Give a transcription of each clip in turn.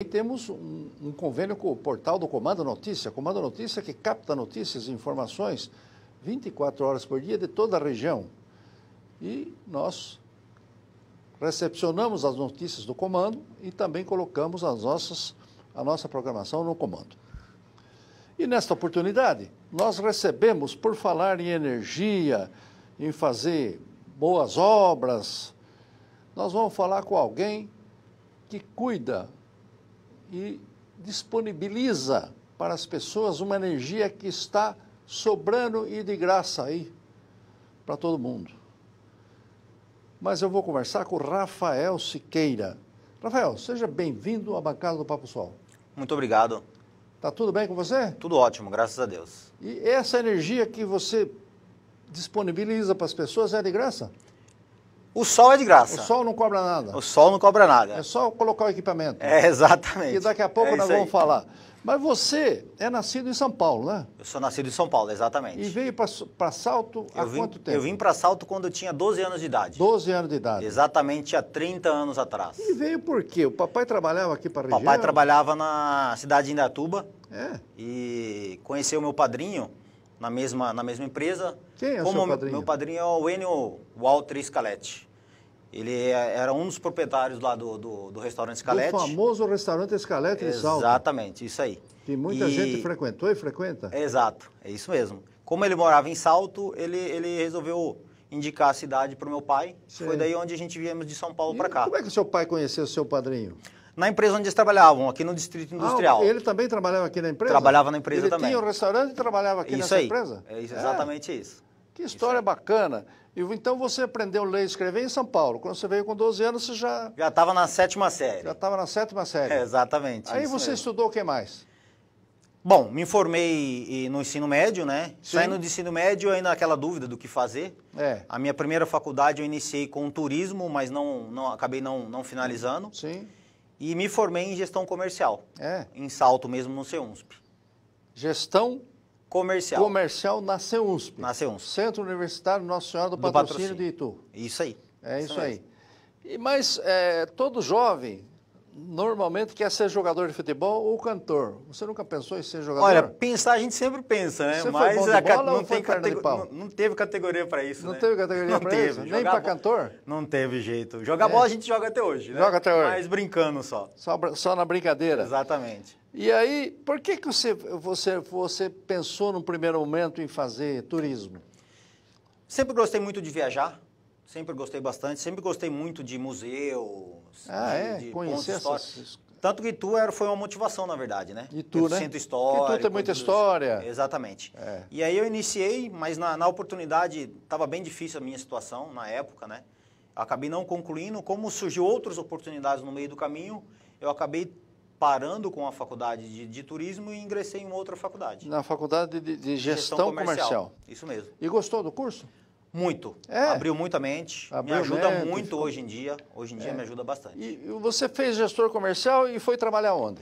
E temos um convênio com o portal do Comando Notícia. Comando Notícia que capta notícias e informações 24 horas por dia de toda a região. E nós recepcionamos as notícias do Comando e também colocamos a nossa programação no Comando. E nesta oportunidade, nós recebemos, por falar em energia, em fazer boas obras, nós vamos falar com alguém que cuida e disponibiliza para as pessoas uma energia que está sobrando e de graça aí para todo mundo. Mas eu vou conversar com o Rafael Siqueira. Rafael, seja bem-vindo à bancada do Papo Sol. Muito obrigado. Tá tudo bem com você? Tudo ótimo, graças a Deus. E essa energia que você disponibiliza para as pessoas é de graça? O sol é de graça. O sol não cobra nada. O sol não cobra nada. É só colocar o equipamento. É, exatamente. E daqui a pouco nós vamos falar. Mas você é nascido em São Paulo, né? Eu sou nascido em São Paulo, exatamente. E veio para Salto há quanto tempo? Eu vim para Salto quando eu tinha 12 anos de idade. 12 anos de idade. Exatamente, há 30 anos atrás. E veio por quê? O papai trabalhava aqui para a região? O papai trabalhava na cidade de Indaiatuba. É. E conheceu o meu padrinho na mesma empresa. Quem é o seu padrinho? Meu padrinho é o Enio Walter Scaletti. Ele era um dos proprietários lá do restaurante Scaletti. O famoso restaurante Scaletti de Salto. Exatamente, isso aí. Que muita gente frequentou e frequenta. É, exato, é isso mesmo. Como ele morava em Salto, ele resolveu indicar a cidade para o meu pai. Sim. Foi daí onde a gente viemos de São Paulo para cá. Como é que o seu pai conheceu o seu padrinho? Na empresa onde eles trabalhavam, aqui no Distrito Industrial. Ele também trabalhava aqui na empresa? Trabalhava na empresa também. Ele tinha um restaurante e trabalhava aqui nessa empresa? É isso, exatamente isso. Que história bacana. Então, você aprendeu a ler e escrever em São Paulo. Quando você veio com 12 anos, você já... Já estava na 7ª série. Já estava na 7ª série. É, exatamente. Aí você estudou o que mais? Bom, me formei no ensino médio, né? Sim. Saindo do ensino médio, ainda aquela dúvida do que fazer. É. A minha primeira faculdade eu iniciei com turismo, mas acabei não finalizando. Sim. E me formei em gestão comercial. É. Em Salto mesmo, no CEUNSP. Gestão comercial. Comercial na CEUNSP. Na CEUNSP. Centro Universitário Nossa Senhora do Patrocínio de Itu. Isso aí. É isso aí. E, mas todo jovem normalmente quer ser jogador de futebol ou cantor. Você nunca pensou em ser jogador? Olha, pensar a gente sempre pensa, né? Você mas foi bom de bola ou foi perna de pau? Não teve categoria para isso, né? Não teve categoria para isso? Nem para cantor? Não teve jeito. Jogar bola a gente joga até hoje, né? Joga até hoje. Mas brincando só. Só na brincadeira. Exatamente. E aí, por que você pensou no primeiro momento em fazer turismo? Sempre gostei muito de viajar, sempre gostei bastante, sempre gostei muito de museu, de pontos históricos. Tanto que Itu foi uma motivação, na verdade, né? Itu, né? Centro histórico. Porque Itu tem muita história. Exatamente. É. E aí eu iniciei, mas na oportunidade estava bem difícil a minha situação na época, né? Eu acabei não concluindo, como surgiu outras oportunidades no meio do caminho, eu acabei parando com a faculdade de turismo e ingressei em uma outra faculdade. Na faculdade de gestão comercial. Isso mesmo. E gostou do curso? Muito. É. Abriu muito a mente. Me ajuda muito hoje em dia. Hoje em dia me ajuda bastante. E você fez gestor comercial e foi trabalhar onde?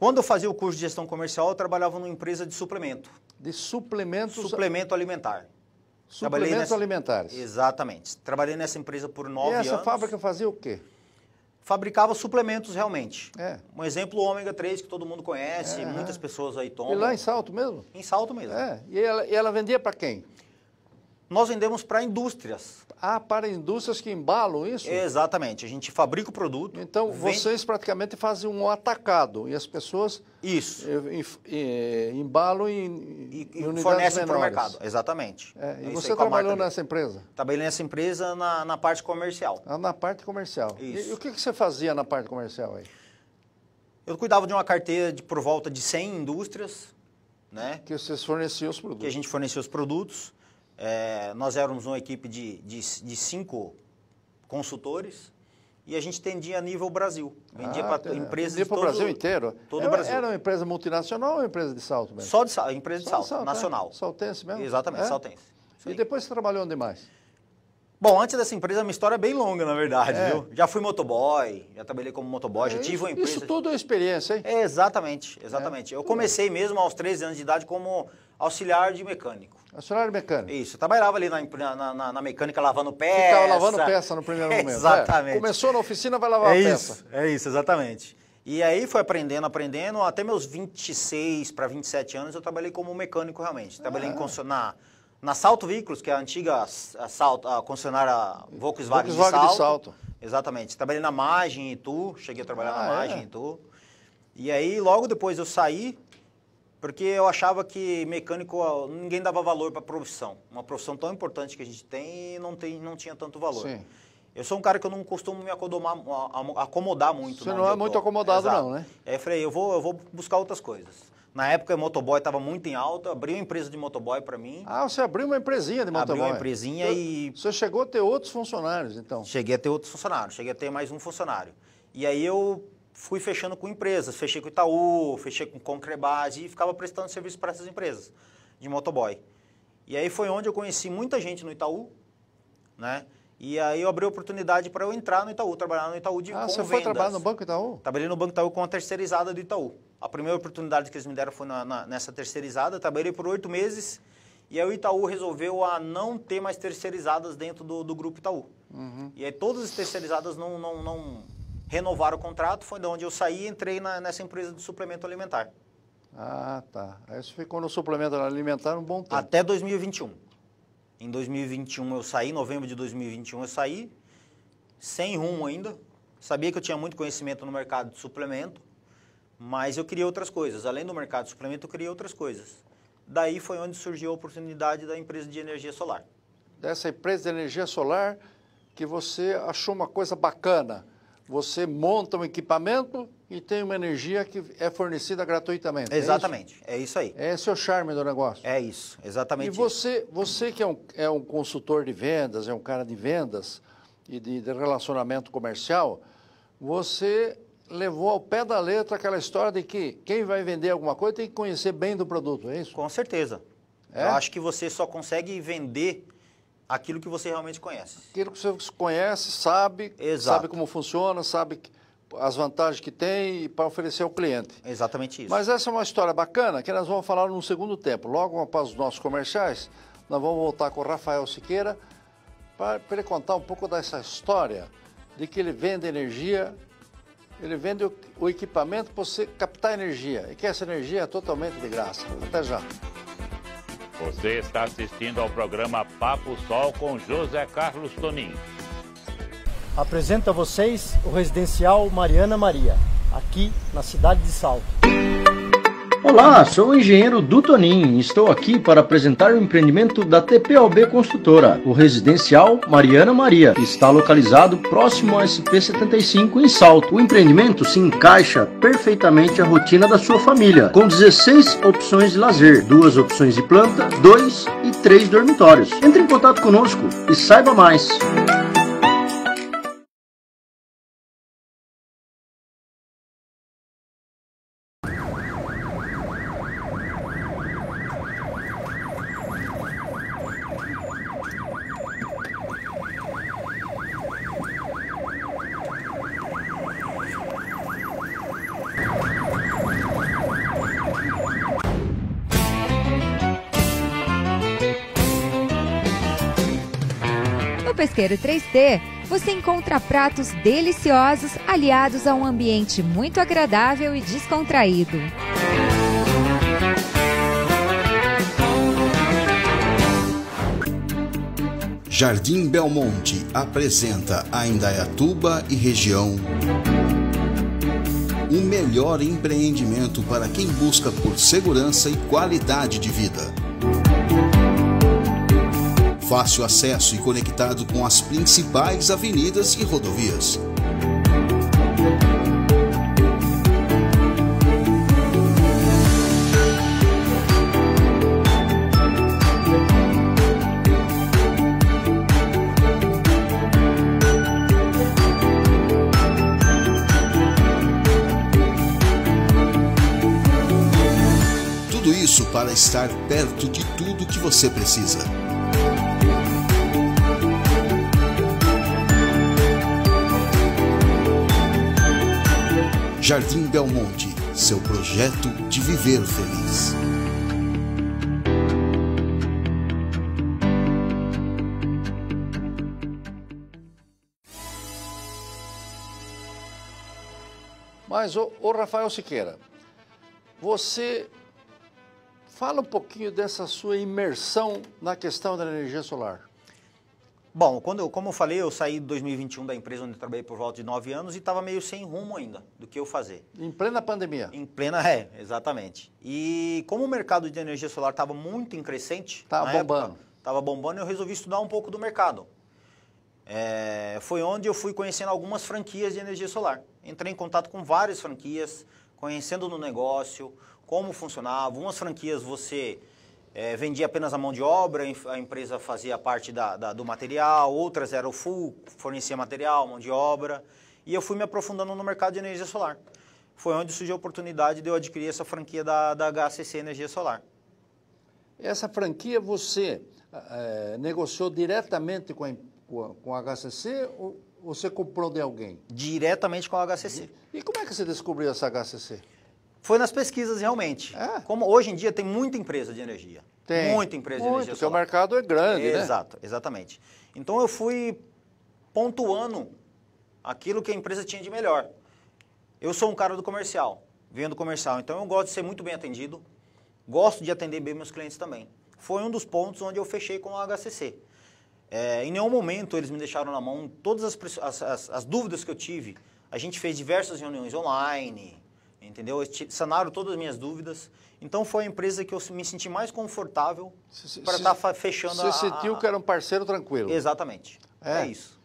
Quando eu fazia o curso de gestão comercial, eu trabalhava numa empresa de suplemento. De suplementos? Suplemento alimentar. Suplementos alimentares. Exatamente. Trabalhei nessa empresa por 9 anos. E essa fábrica fazia o quê? Fabricava suplementos realmente. É. Um exemplo, o ômega 3, que todo mundo conhece, muitas pessoas aí tomam. E lá em Salto mesmo? Em Salto mesmo. É. E ela vendia para quem? Nós vendemos para indústrias. Ah, para indústrias que embalam isso? Exatamente. A gente fabrica o produto. Então, vocês praticamente fazem um atacado e as pessoas... Isso. Embalam e fornecem para o mercado. Exatamente. É. E você trabalhou nessa empresa? Trabalhei nessa empresa na parte comercial. Ah, na parte comercial. Isso. E o que você fazia na parte comercial aí? Eu cuidava de uma carteira de por volta de 100 indústrias. Né? Que vocês forneciam os produtos. Que a gente fornecia os produtos. É, nós éramos uma equipe de 5 consultores e a gente tendia a nível Brasil. Vendia para empresas de todo o Brasil inteiro? Todo o Brasil. Era uma empresa multinacional ou uma empresa de Salto mesmo? Só de Salto, empresa de Salto, nacional. É. Saltense mesmo? Exatamente, saltense. E depois você trabalhou onde mais? Bom, antes dessa empresa, uma história bem longa, na verdade, viu? Já fui motoboy, já trabalhei como motoboy, já tive uma empresa... Isso tudo é experiência, hein? É, exatamente, exatamente. Eu comecei mesmo aos 13 anos de idade como auxiliar de mecânico. Auxiliar de mecânico. Isso, eu trabalhava ali na mecânica lavando peça. Ficava lavando peça no primeiro momento. Exatamente. Começou na oficina, vai lavar a peça. É isso, exatamente. E aí foi aprendendo, até meus 26 para 27 anos eu trabalhei como mecânico realmente. Trabalhei na Salto Veículos, que é a antiga a concessionária Volkswagen de Salto. Exatamente. Trabalhei na Magem em Itu, cheguei a trabalhar na Magem em Itu. E aí logo depois eu saí, porque eu achava que mecânico, ninguém dava valor para a profissão. Uma profissão tão importante que a gente tem e não tinha tanto valor. Sim. Eu sou um cara que eu não costumo me acomodar muito. Você não é muito acomodado não, né? Aí eu falei, eu vou buscar outras coisas. Na época, o motoboy estava muito em alta, abri uma empresa de motoboy para mim. Ah, você abriu uma empresinha de motoboy? Abri uma empresinha e... Você chegou a ter outros funcionários, então? Cheguei a ter outros funcionários, cheguei a ter mais um funcionário. E aí eu fui fechando com empresas, fechei com o Itaú, fechei com o Concrebase e ficava prestando serviço para essas empresas de motoboy. E aí foi onde eu conheci muita gente no Itaú, né? E aí eu abri a oportunidade para eu entrar no Itaú, trabalhar no Itaú de com vendas. Ah, você foi trabalhar no Banco Itaú? Trabalhei no Banco Itaú com a terceirizada do Itaú. A primeira oportunidade que eles me deram foi nessa terceirizada, trabalhei por 8 meses e aí o Itaú resolveu a não ter mais terceirizadas dentro do Grupo Itaú. Uhum. E aí todas as terceirizadas não renovaram o contrato, foi de onde eu saí e entrei nessa empresa de suplemento alimentar. Ah, tá. Aí você ficou no suplemento alimentar um bom tempo. Até 2021. Em 2021 eu saí, novembro de 2021 eu saí, sem rumo ainda. Sabia que eu tinha muito conhecimento no mercado de suplemento, mas eu queria outras coisas. Além do mercado de suplemento, eu queria outras coisas. Daí foi onde surgiu a oportunidade da empresa de energia solar. Dessa empresa de energia solar que você achou uma coisa bacana. Você monta um equipamento e tem uma energia que é fornecida gratuitamente. Exatamente, é isso aí. Esse é o charme do negócio. É isso, exatamente. E você que é um consultor de vendas, é um cara de vendas e de relacionamento comercial, você levou ao pé da letra aquela história de que quem vai vender alguma coisa tem que conhecer bem do produto, é isso? Com certeza. É? Eu acho que você só consegue vender aquilo que você realmente conhece. Aquilo que você conhece, sabe, exato, sabe como funciona, sabe as vantagens que tem para oferecer ao cliente. Exatamente isso. Mas essa é uma história bacana que nós vamos falar num segundo tempo. Logo após os nossos comerciais, nós vamos voltar com o Rafael Siqueira para ele contar um pouco dessa história de que ele vende energia, ele vende o equipamento para você captar energia e que essa energia é totalmente de graça. Até já. Você está assistindo ao programa Papo Sol com José Carlos Tonin. Apresento a vocês o Residencial Mariana Maria, aqui na cidade de Salto. Olá, sou o engenheiro Du Tonin e estou aqui para apresentar o empreendimento da TPOB Construtora, o Residencial Mariana Maria, que está localizado próximo ao SP75 em Salto. O empreendimento se encaixa perfeitamente à rotina da sua família, com 16 opções de lazer, 2 opções de planta, 2 e 3 dormitórios. Entre em contato conosco e saiba mais. No Esquire 3D, você encontra pratos deliciosos aliados a um ambiente muito agradável e descontraído. Jardim Belmonte apresenta a Indaiatuba e região o melhor empreendimento para quem busca por segurança e qualidade de vida. Fácil acesso e conectado com as principais avenidas e rodovias. Tudo isso para estar perto de tudo que você precisa. Jardim Belmonte, seu projeto de viver feliz. Mas, ô Rafael Siqueira, você fala um pouquinho dessa sua imersão na questão da energia solar. Bom, como eu falei, eu saí de 2021 da empresa onde eu trabalhei por volta de 9 anos e estava meio sem rumo ainda do que eu fazer. Em plena pandemia? Em plena, exatamente. E como o mercado de energia solar estava muito em crescente... Estava bombando. Estava bombando e eu resolvi estudar um pouco do mercado. Foi onde eu fui conhecendo algumas franquias de energia solar. Entrei em contato com várias franquias, conhecendo no negócio, como funcionava. Umas franquias você... vendia apenas a mão de obra, a empresa fazia parte do material, outras era o full, fornecia material, mão de obra. E eu fui me aprofundando no mercado de energia solar. Foi onde surgiu a oportunidade de eu adquirir essa franquia da HCC Energia Solar. Essa franquia você negociou diretamente com a HCC ou você comprou de alguém? Diretamente com a HCC. E como é que você descobriu essa HCC? Foi nas pesquisas, realmente. Como hoje em dia tem muita empresa de energia. Tem. Muita empresa de energia solar. Porque o mercado é grande, né? Exato, exatamente. Então, eu fui pontuando aquilo que a empresa tinha de melhor. Eu sou um cara do comercial, venho do comercial. Então, eu gosto de ser muito bem atendido, gosto de atender bem meus clientes também. Foi um dos pontos onde eu fechei com a HCC. Em nenhum momento eles me deixaram na mão. Todas as dúvidas que eu tive, a gente fez diversas reuniões online... Entendeu? Sanaram todas as minhas dúvidas. Então, foi a empresa que eu me senti mais confortável para estar fechando a... Você sentiu que era um parceiro tranquilo. Exatamente. É isso.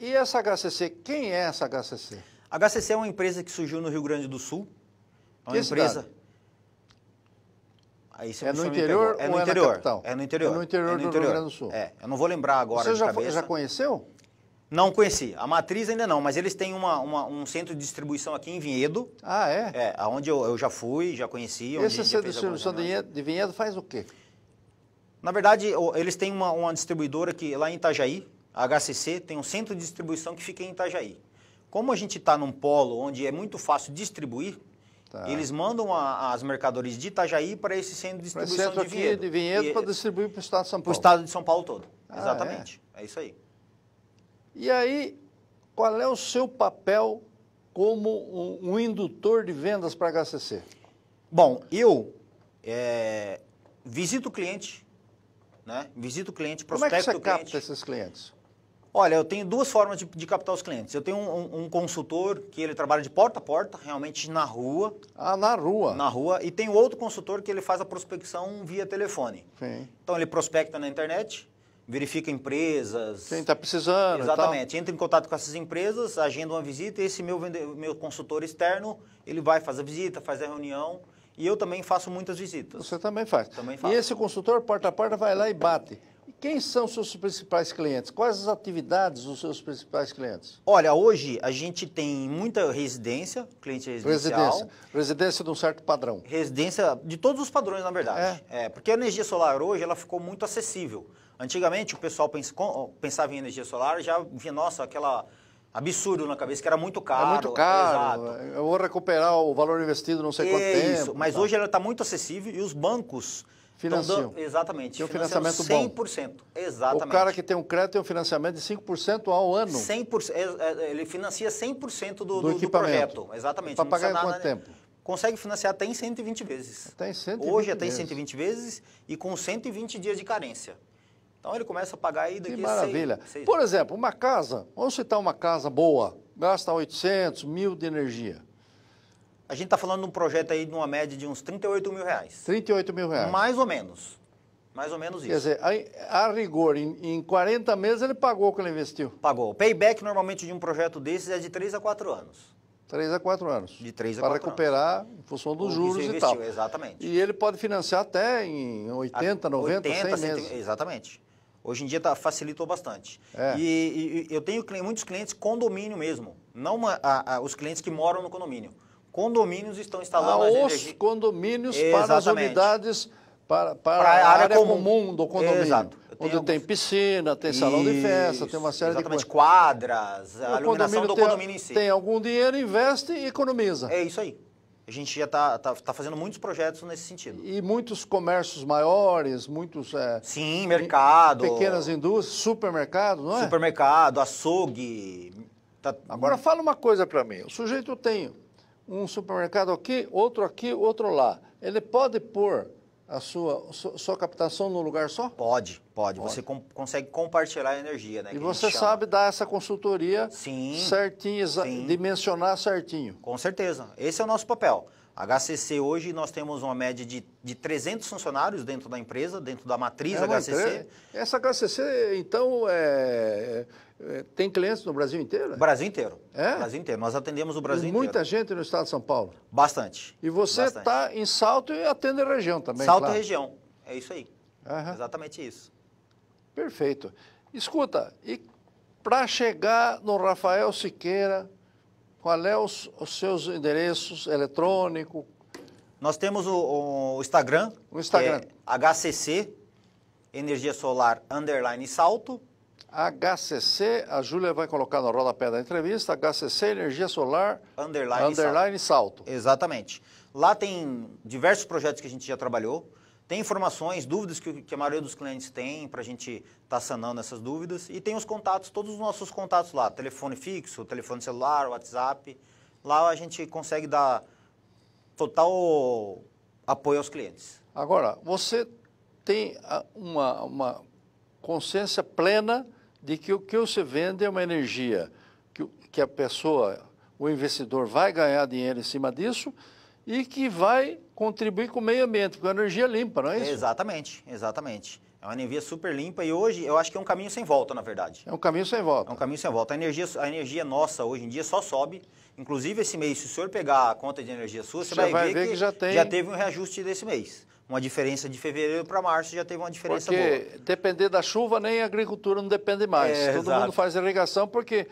E essa HCC? Quem é essa HCC? A HCC é uma empresa que surgiu no Rio Grande do Sul. É uma empresa... É no interior ou é na capital? É no interior. É no interior do Rio Grande do Sul. Eu não vou lembrar agora de cabeça. Você já conheceu? Não conheci. A matriz ainda não, mas eles têm um centro de distribuição aqui em Vinhedo. Ah, é? Onde eu já fui, já conheci. Esse centro de distribuição de Vinhedo faz o quê? Na verdade, eles têm uma distribuidora que lá em Itajaí, a HCC, tem um centro de distribuição que fica em Itajaí. Como a gente está num polo onde é muito fácil distribuir, eles mandam as mercadorias de Itajaí para esse centro de distribuição de Vinhedo. Aqui de Vinhedo para distribuir para o estado de São Paulo. Para o estado de São Paulo todo, exatamente. É isso aí. E aí, qual é o seu papel como um indutor de vendas para a HCC? Bom, eu visito o cliente, né? Visito o cliente, prospecto o cliente. Como é que você capta esses clientes? Olha, eu tenho duas formas de captar os clientes. Eu tenho um consultor que ele trabalha de porta a porta, realmente na rua. Ah, na rua. Na rua. E tem outro consultor que ele faz a prospecção via telefone. Sim. Então, ele prospecta na internet... Verifica empresas. Quem está precisando. Exatamente. Entra em contato com essas empresas, agenda uma visita. Esse meu consultor externo, ele vai fazer a visita, faz a reunião. E eu também faço muitas visitas. Você também faz. Também faço. E esse consultor, porta a porta, vai lá e bate. E quem são os seus principais clientes? Quais as atividades dos seus principais clientes? Olha, hoje a gente tem muita residência, cliente residencial. Residência de um certo padrão. Residência de todos os padrões, na verdade. Porque a energia solar hoje, ela ficou muito acessível. Antigamente, o pessoal pensava em energia solar, já via, nossa, aquela absurdo na cabeça, que era muito caro. É muito caro, exato. Eu vou recuperar o valor investido não sei quanto tempo. Isso, mas hoje ela está muito acessível e os bancos... Financiam. Exatamente. Tem um financiamento bom. 100%. Exatamente. O cara que tem um crédito tem um financiamento de 5% ao ano. 100%, ele financia 100% do projeto. Exatamente. Para pagar em quanto tempo? Consegue financiar até em 120 vezes. Até em 120 vezes. Hoje até em 120 vezes e com 120 dias de carência. Então, ele começa a pagar aí daqui a 6 meses. Por exemplo, uma casa, vamos citar uma casa boa, gasta 800, 1.000 de energia. A gente está falando de um projeto aí de uma média de uns 38 mil reais. 38 mil reais. Mais ou menos. Mais ou menos isso. Quer dizer, a rigor, em 40 meses ele pagou o que ele investiu. Pagou. O payback normalmente de um projeto desses é de 3 a 4 anos. 3 a 4 anos. De 3 a 4 anos. Para recuperar em função dos juros e tal. Exatamente. E ele pode financiar até em 80, 90, 100 meses. Exatamente. Hoje em dia facilitou bastante. E eu tenho muitos clientes condomínio mesmo, não os clientes que moram no condomínio. Condomínios estão instalando as energias. Os condomínios para as unidades, para a área comum do condomínio. Exato. Onde tem piscina, tem salão de festa, tem uma série de quadras, a iluminação do condomínio em si. Tem algum dinheiro, investe e economiza. É isso aí. A gente já está fazendo muitos projetos nesse sentido. E muitos comércios maiores, muitos... Sim, mercado. Pequenas indústrias, supermercado, não é? Supermercado, açougue. Agora, fala uma coisa para mim. O sujeito tem um supermercado aqui, outro lá. Ele pode pôr a sua captação num lugar só? Pode. Você consegue compartilhar a energia, né? E você sabe dar essa consultoria certinha, dimensionar certinho. Com certeza. Esse é o nosso papel. HCC hoje nós temos uma média de 300 funcionários dentro da empresa, dentro da matriz HCC. Essa HCC, então, tem clientes no Brasil inteiro? Brasil inteiro. Brasil inteiro. Nós atendemos o Brasil inteiro. Muita gente no estado de São Paulo? Bastante. E você está em Salto e atende a região também? Salto e região. É isso aí. Uhum. Exatamente isso. Perfeito. Escuta, e para chegar no Rafael Siqueira... Qual é os seus endereços eletrônicos? Nós temos o Instagram. O Instagram. É HCC Energia Solar _ Salto. HCC, a Júlia vai colocar na rodapé da entrevista, HCC Energia Solar _ Salto. Exatamente. Lá tem diversos projetos que a gente já trabalhou. Tem informações, dúvidas que a maioria dos clientes tem, para a gente estar sanando essas dúvidas. E tem os contatos, todos os nossos contatos lá, telefone fixo, telefone celular, WhatsApp. Lá a gente consegue dar total apoio aos clientes. Agora, você tem uma consciência plena de que o que você vende é uma energia, que a pessoa, o investidor, vai ganhar dinheiro em cima disso e que vai... contribuir com o meio ambiente, com a energia limpa, não é isso? Exatamente, exatamente. É uma energia super limpa e hoje eu acho que é um caminho sem volta, na verdade. É um caminho sem volta. É um caminho sem volta. A energia nossa hoje em dia só sobe. Inclusive esse mês, se o senhor pegar a conta de energia sua, você vai ver que já teve um reajuste desse mês. Uma diferença de fevereiro para março já teve uma diferença boa. Porque depender da chuva, nem a agricultura não depende mais. Todo mundo faz irrigação porque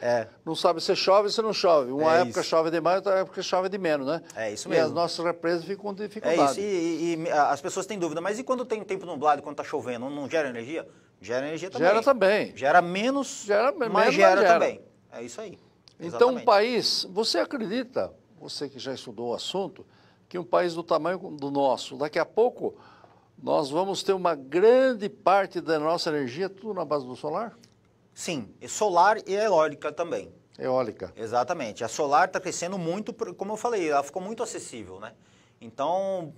não sabe se chove ou se não chove. Uma época chove demais, outra época chove de menos, né? É isso mesmo. E as nossas represas ficam com dificuldade. É isso, e as pessoas têm dúvida, mas e quando tem tempo nublado, quando está chovendo, não gera energia? Gera energia também. Gera também. Gera menos, mas gera também. É isso aí. Exatamente. Então, um país, você acredita, você que já estudou o assunto, que um país do tamanho do nosso, daqui a pouco nós vamos ter uma grande parte da nossa energia, tudo na base do solar? Sim, e solar e eólica também. Eólica. Exatamente. A solar está crescendo muito, como eu falei, ela ficou muito acessível, né? Então,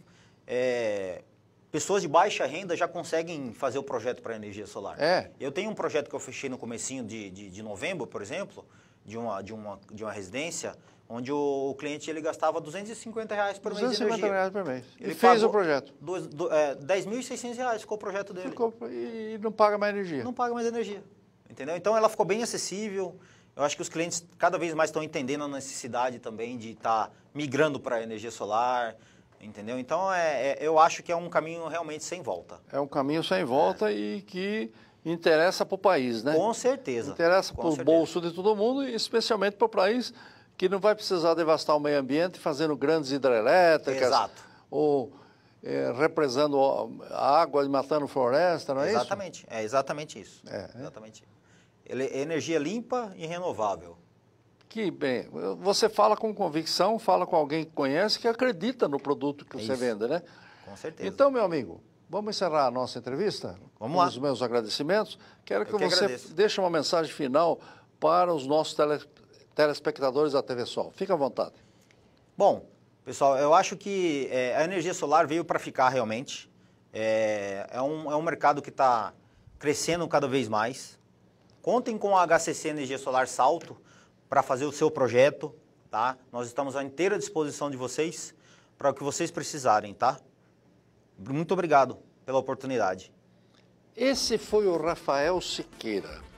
pessoas de baixa renda já conseguem fazer o projeto para energia solar. Eu tenho um projeto que eu fechei no comecinho de novembro, por exemplo, de uma residência, onde o cliente ele gastava R$250 por mês de energia. R$250 por mês. Ele fez o projeto. R$10.600 ficou o projeto dele. E não paga mais energia. Não paga mais energia. Entendeu? Então, ela ficou bem acessível. Eu acho que os clientes cada vez mais estão entendendo a necessidade também de estar migrando para a energia solar. Entendeu? Então, eu acho que é um caminho realmente sem volta. É um caminho sem volta e que... interessa para o país, né? Com certeza. Interessa para o bolso de todo mundo, e especialmente para o país que não vai precisar devastar o meio ambiente fazendo grandes hidrelétricas. Exato. Ou represando a água e matando floresta, não é isso? É exatamente isso. Exatamente. Energia limpa e renovável. Que bem, você fala com convicção, fala com alguém que conhece, que acredita no produto que você vende, né? Com certeza. Então, meu amigo... vamos encerrar a nossa entrevista? Vamos lá. Os meus agradecimentos. Quero que você deixe uma mensagem final para os nossos telespectadores da TV Sol. Fique à vontade. Bom, pessoal, eu acho que a energia solar veio para ficar realmente. É um mercado que está crescendo cada vez mais. Contem com a HCC Energia Solar Salto para fazer o seu projeto, tá? Nós estamos à inteira disposição de vocês para o que vocês precisarem, tá? Muito obrigado pela oportunidade. Esse foi o Rafael Siqueira.